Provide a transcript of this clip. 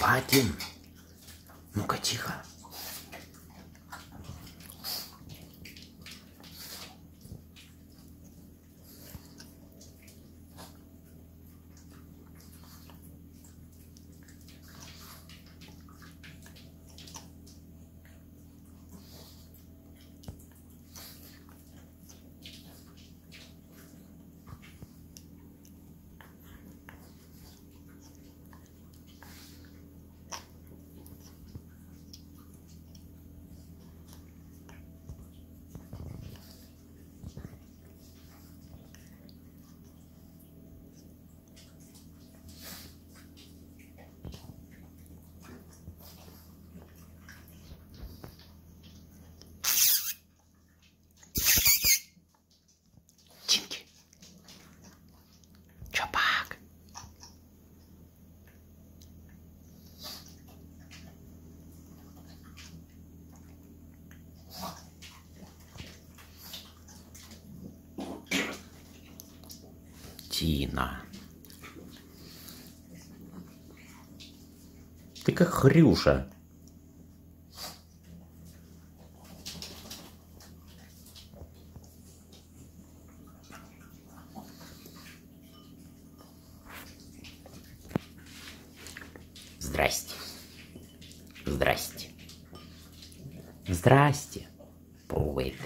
Лопатин. Ну-ка, тихо. Тина. Ты как Хрюша. Здрасте. Здрасте. Здрасте. Привет.